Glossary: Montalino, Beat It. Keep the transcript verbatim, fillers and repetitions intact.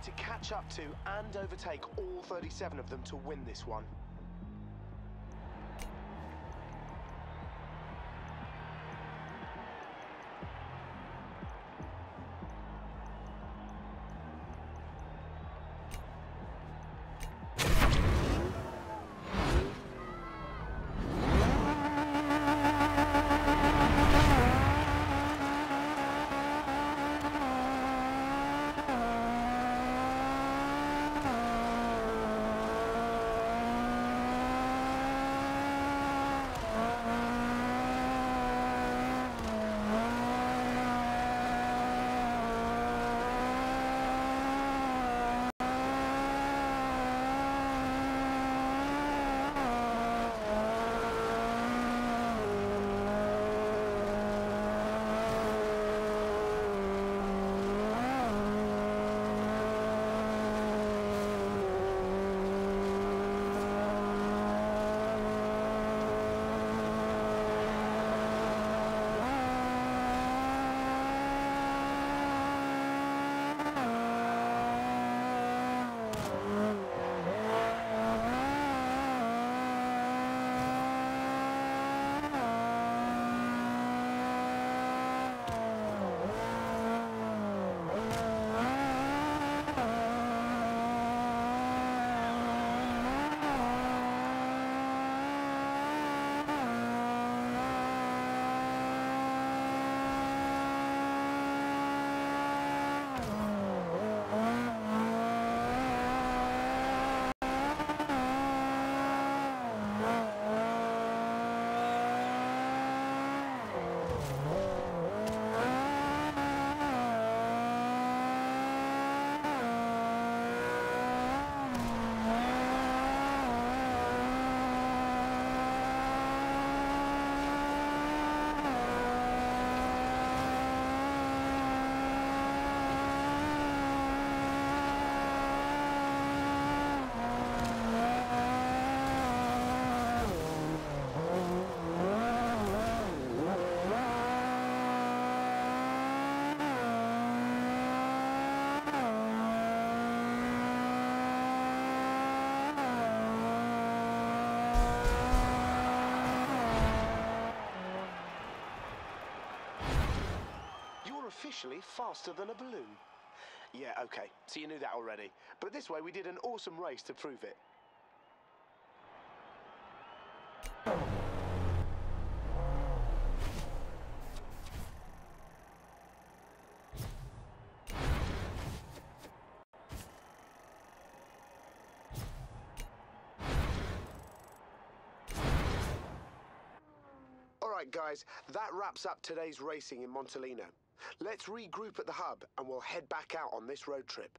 need to catch up to and overtake all thirty-seven of them to win this one. Officially faster than a balloon. Yeah, okay, so you knew that already. But this way we did an awesome race to prove it. All right, guys, that wraps up today's racing in Montalino. Let's regroup at the hub and we'll head back out on this road trip.